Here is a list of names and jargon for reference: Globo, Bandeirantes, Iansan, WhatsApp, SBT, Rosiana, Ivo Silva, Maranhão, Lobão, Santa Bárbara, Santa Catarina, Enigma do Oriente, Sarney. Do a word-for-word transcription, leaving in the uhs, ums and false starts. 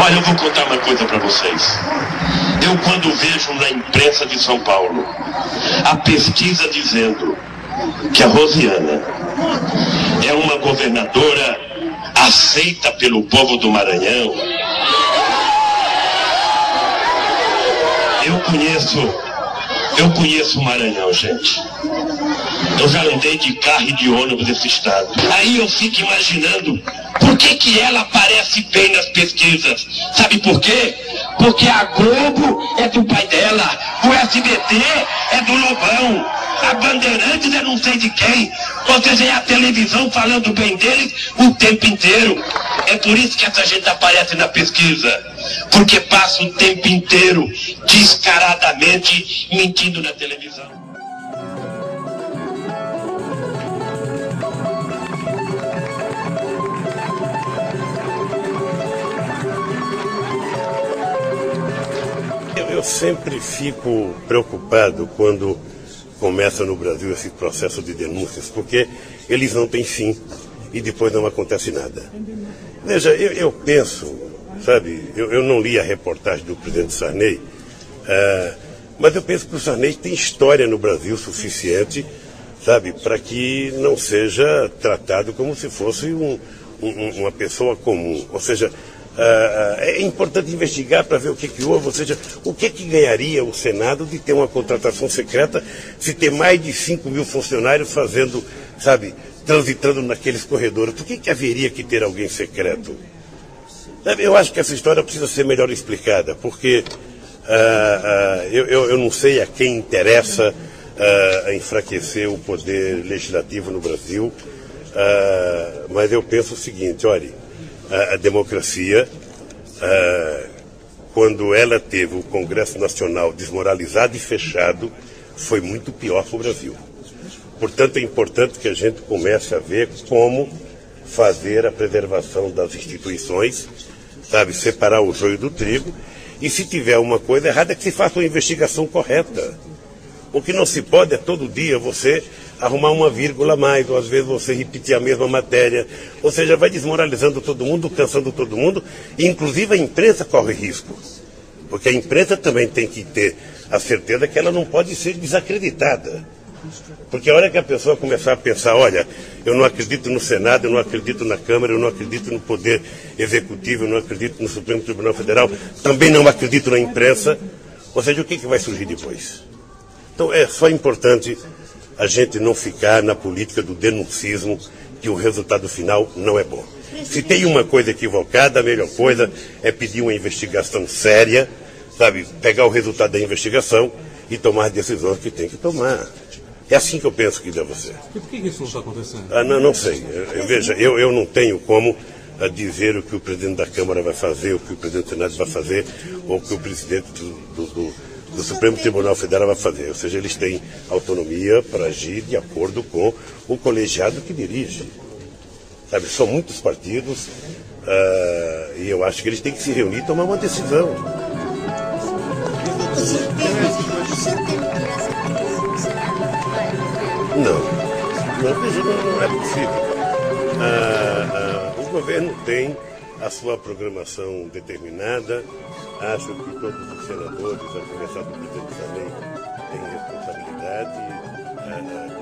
Olha, eu vou contar uma coisa para vocês. Eu, quando vejo na imprensa de São Paulo a pesquisa dizendo que a Rosiana é uma governadora aceita pelo povo do Maranhão, eu conheço, eu conheço o Maranhão, gente. Eu já andei de carro e de ônibus nesse estado. Aí eu fico imaginando por que que ela aparece bem nas pesquisas. Sabe por quê? Porque a Globo é do pai dela, o S B T é do Lobão, a Bandeirantes é não sei de quem. Ou seja, é a televisão falando bem deles o tempo inteiro. É por isso que essa gente aparece na pesquisa, porque passa o tempo inteiro descaradamente mentindo na televisão. Eu sempre fico preocupado quando começa no Brasil esse processo de denúncias, porque eles não têm fim e depois não acontece nada. Veja, eu, eu penso, sabe, eu, eu não li a reportagem do presidente Sarney, uh, mas eu penso que o Sarney tem história no Brasil suficiente, sabe, para que não seja tratado como se fosse um, um, uma pessoa comum, ou seja... Uh, é importante investigar para ver o que, que houve, ou seja, o que, que ganharia o Senado de ter uma contratação secreta, se ter mais de cinco mil funcionários fazendo, sabe, transitando naqueles corredores. Por que, que haveria que ter alguém secreto? Eu acho que essa história precisa ser melhor explicada, porque uh, uh, eu, eu, eu não sei a quem interessa uh, enfraquecer o poder legislativo no Brasil, uh, mas eu penso o seguinte, olha, a democracia, quando ela teve o Congresso Nacional desmoralizado e fechado, foi muito pior para o Brasil. Portanto, é importante que a gente comece a ver como fazer a preservação das instituições, sabe, separar o joio do trigo, e se tiver uma coisa errada, que se faça uma investigação correta. O que não se pode é todo dia você arrumar uma vírgula a mais, ou às vezes você repetir a mesma matéria. Ou seja, vai desmoralizando todo mundo, cansando todo mundo, e inclusive a imprensa corre risco. Porque a imprensa também tem que ter a certeza que ela não pode ser desacreditada. Porque a hora que a pessoa começar a pensar, olha, eu não acredito no Senado, eu não acredito na Câmara, eu não acredito no Poder Executivo, eu não acredito no Supremo Tribunal Federal, também não acredito na imprensa, ou seja, o que, que vai surgir depois? Então é só importante a gente não ficar na política do denuncismo, que o resultado final não é bom. Se tem uma coisa equivocada, a melhor coisa é pedir uma investigação séria, sabe, pegar o resultado da investigação e tomar as decisões que tem que tomar. É assim que eu penso que deve ser. E por que isso não está acontecendo? Ah, não, não sei. Veja, eu, eu não tenho como dizer o que o presidente da Câmara vai fazer, o que o presidente do Senado vai fazer, ou o que o presidente do... do, do do Supremo Tribunal Federal vai fazer, ou seja, eles têm autonomia para agir de acordo com o colegiado que dirige. Sabe, são muitos partidos uh, e eu acho que eles têm que se reunir e tomar uma decisão. Não, não, veja, não é possível. Uh, uh, o governo tem a sua programação determinada. Acho que todos os senadores, a começar do presidente da lei, têm responsabilidade.